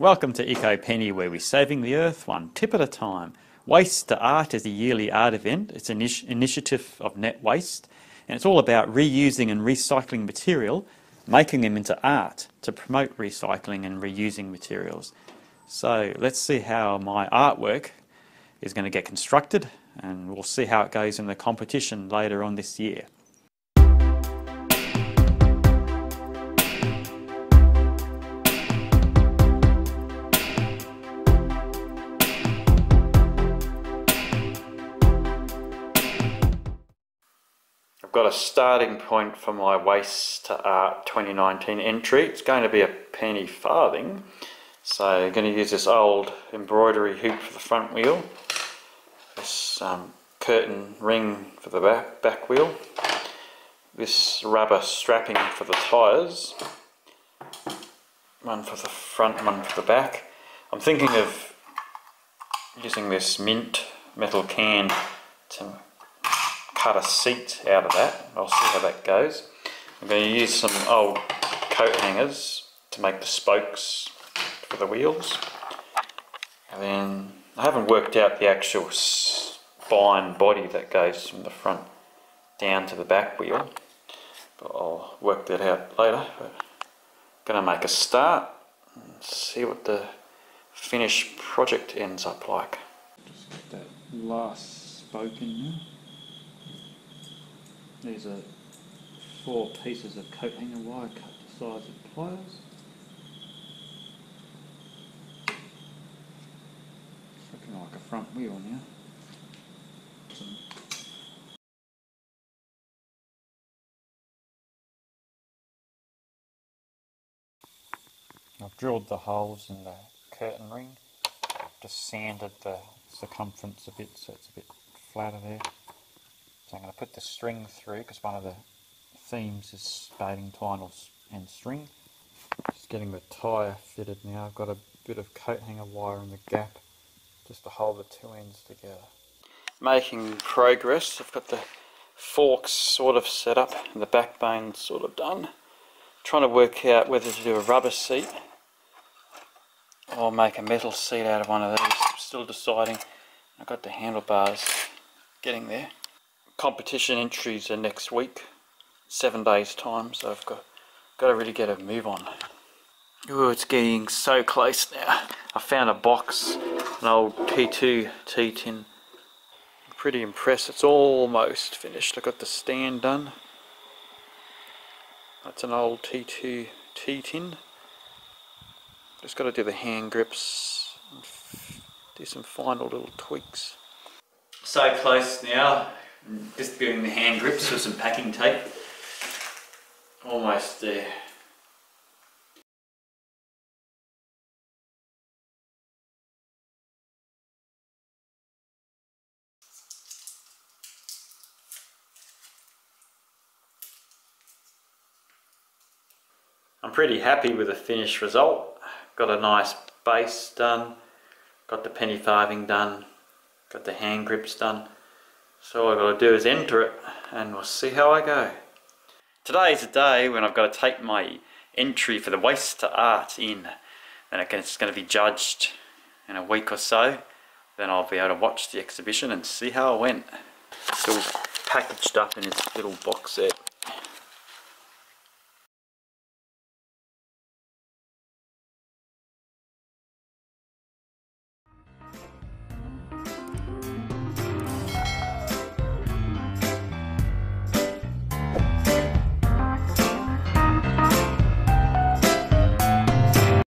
Welcome to Ecopenny, where we're saving the earth one tip at a time. Waste to Art is a yearly art event. It's an initiative of Net Waste, and it's all about reusing and recycling material, making them into art to promote recycling and reusing materials. So let's see how my artwork is going to get constructed, and we'll see how it goes in the competition later on this year. Got a starting point for my Waste to Art 2019 entry. It's going to be a penny farthing, so I'm going to use this old embroidery hoop for the front wheel, this curtain ring for the back wheel, this rubber strapping for the tyres, one for the front, one for the back. I'm thinking of using this mint metal can to cut a seat out of that. I'll see how that goes. I'm going to use some old coat hangers to make the spokes for the wheels, and then I haven't worked out the actual spine body that goes from the front down to the back wheel, but I'll work that out later. But I'm going to make a start and see what the finished project ends up like. Just get that last spoke in there. These are four pieces of coat hanger wire cut to size of pliers. It's looking like a front wheel now. I've drilled the holes in the curtain ring. Just sanded the circumference a bit so it's a bit flatter there. So I'm going to put the string through, because one of the themes is spading twine and string. Just getting the tyre fitted now. I've got a bit of coat hanger wire in the gap just to hold the two ends together. Making progress. I've got the forks sort of set up and the backbone sort of done. Trying to work out whether to do a rubber seat or make a metal seat out of one of these. I'm still deciding. I've got the handlebars getting there. Competition entries are next week, 7 days time, so I've got to really get a move on. Oh, it's getting so close now. I found a box, an old T2 tea tin. I'm pretty impressed, it's almost finished. I've got the stand done. That's an old T2 tea tin. Just got to do the hand grips and do some final little tweaks. So close now. Just doing the hand grips with some packing tape. Almost there. I'm pretty happy with the finished result. Got a nice base done. Got the penny farthing done. Got the hand grips done. So all I've got to do is enter it, and we'll see how I go. Today's the day when I've got to take my entry for the Waste to Art in, and it's going to be judged in a week or so. Then I'll be able to watch the exhibition and see how it went. It's all packaged up in this little box set.